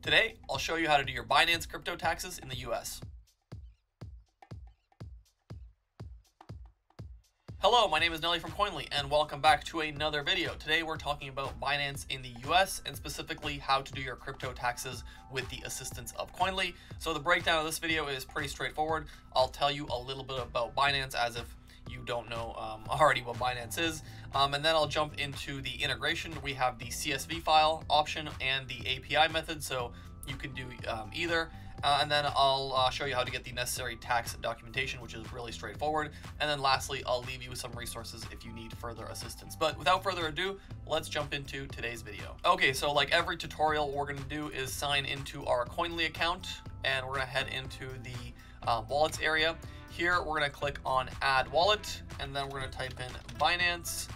Today, I'll show you how to do your Binance crypto taxes in the US. Hello, my name is Nelly from Koinly and welcome back to another video. Today we're talking about Binance in the US and specifically how to do your crypto taxes with the assistance of Koinly. So the breakdown of this video is pretty straightforward. I'll tell you a little bit about Binance as if you don't know already what Binance is, and then I'll jump into the integration. We have the CSV file option and the API method, so you can do either, and then I'll show you how to get the necessary tax documentation, which is really straightforward, and then lastly I'll leave you with some resources if you need further assistance. But without further ado, let's jump into today's video. Okay, so like every tutorial, what we're going to do is sign into our Koinly account, and we're going to head into the wallets area. Here we're going to click on add wallet, and then we're going to type in Binance,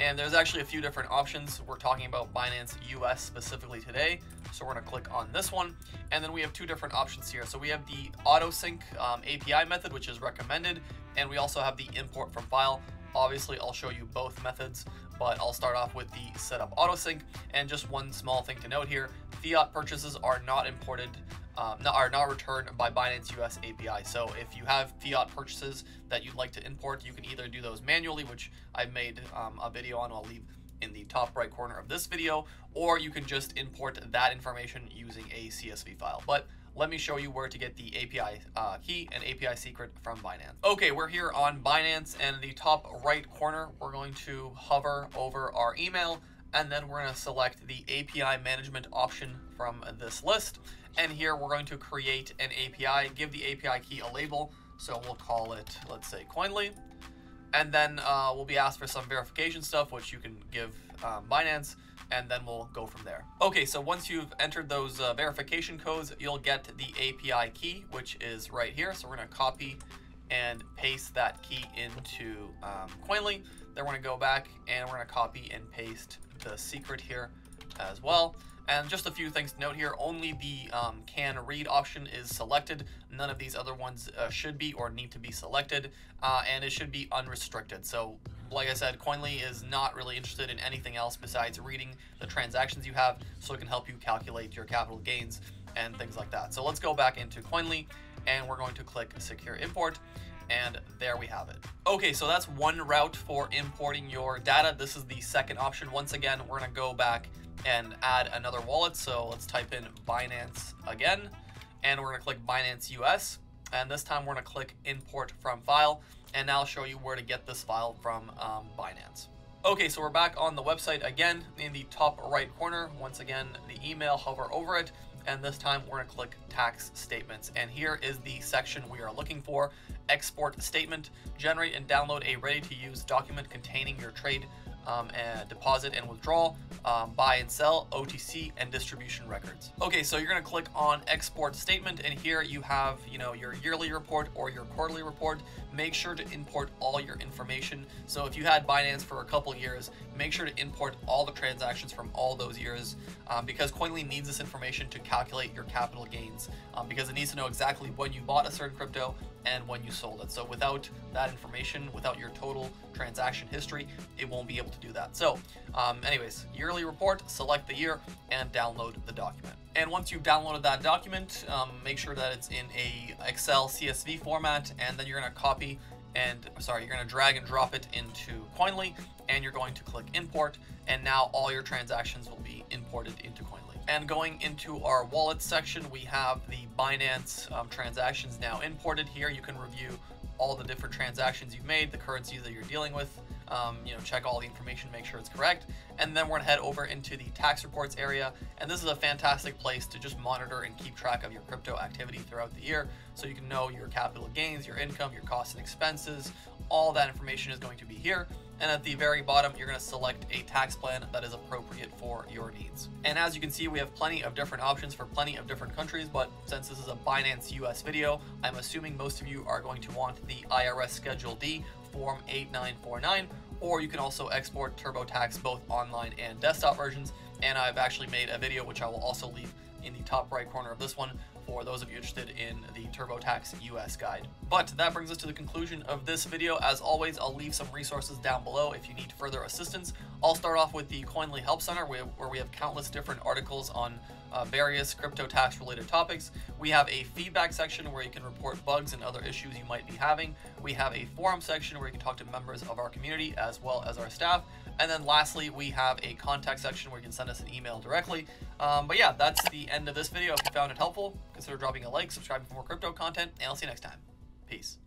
and there's actually a few different options. We're talking about Binance US specifically today, so we're going to click on this one, and then we have two different options here. So we have the auto sync API method, which is recommended, and we also have the import from file. Obviously I'll show you both methods, but I'll start off with the setup auto sync. And just one small thing to note here, fiat purchases are not imported, are not returned by Binance US API. So if you have fiat purchases that you'd like to import, you can either do those manually, which I've made a video on, I'll leave in the top right corner of this video, or you can just import that information using a CSV file. But let me show you where to get the API key and API secret from Binance. Okay, we're here on Binance, and in the top right corner, we're going to hover over our email, and then we're going to select the API management option from this list. And here we're going to create an API, give the API key a label. So we'll call it, let's say, Koinly. And then we'll be asked for some verification stuff, which you can give Binance, and then we'll go from there. Okay, so once you've entered those verification codes, you'll get the API key, which is right here. So we're going to copy and paste that key into Koinly. Then we're going to go back and we're going to copy and paste the secret here as well. And just a few things to note here, only the can read option is selected. None of these other ones should be or need to be selected, and it should be unrestricted. So like I said, Koinly is not really interested in anything else besides reading the transactions you have, so it can help you calculate your capital gains and things like that. So let's go back into Koinly, and we're going to click secure import. And there we have it. Okay, so that's one route for importing your data. This is the second option. Once again, we're gonna go back and add another wallet. So let's type in Binance again, and we're gonna click Binance US. And this time we're gonna click import from file. And now I'll show you where to get this file from Binance. Okay, so we're back on the website again. In the top right corner, once again, the email, hover over it. And this time we're gonna click tax statements. And here is the section we are looking for. Export statement, generate and download a ready-to-use document containing your trade and deposit and withdrawal, buy and sell, OTC, and distribution records. Okay, so you're gonna click on export statement, and here you have, you know, your yearly report or your quarterly report. Make sure to import all your information. So if you had Binance for a couple years, make sure to import all the transactions from all those years, because Koinly needs this information to calculate your capital gains, because it needs to know exactly when you bought a certain crypto and when you sold it. So without that information, without your total transaction history, it won't be able to do that. So anyways, yearly report, select the year and download the document. And once you've downloaded that document, make sure that it's in a Excel CSV format, and then you're going to copy and, sorry, you're going to drag and drop it into Koinly, and you're going to click import, and now all your transactions will be imported into Koinly. And going into our wallet section, we have the Binance transactions now imported. Here you can review all the different transactions you've made, the currencies that you're dealing with, you know, check all the information, make sure it's correct. And then we're gonna head over into the tax reports area. And this is a fantastic place to just monitor and keep track of your crypto activity throughout the year. So you can know your capital gains, your income, your costs and expenses, all that information is going to be here. And at the very bottom, you're going to select a tax plan that is appropriate for your needs. And as you can see, we have plenty of different options for plenty of different countries, but since this is a Binance US video, I'm assuming most of you are going to want the IRS Schedule D Form 8949, or you can also export TurboTax, both online and desktop versions. And I've actually made a video, which I will also leave in the top right corner of this one, for those of you interested in the TurboTax US guide. But that brings us to the conclusion of this video. As always, I'll leave some resources down below if you need further assistance. I'll start off with the Koinly Help Center, where we have countless different articles on various crypto tax related topics. We have a feedback section where you can report bugs and other issues you might be having. We have a forum section where you can talk to members of our community as well as our staff. And then lastly, we have a contact section where you can send us an email directly. But yeah, that's the end of this video. If you found it helpful, consider dropping a like, subscribing for more crypto content, and I'll see you next time. Peace.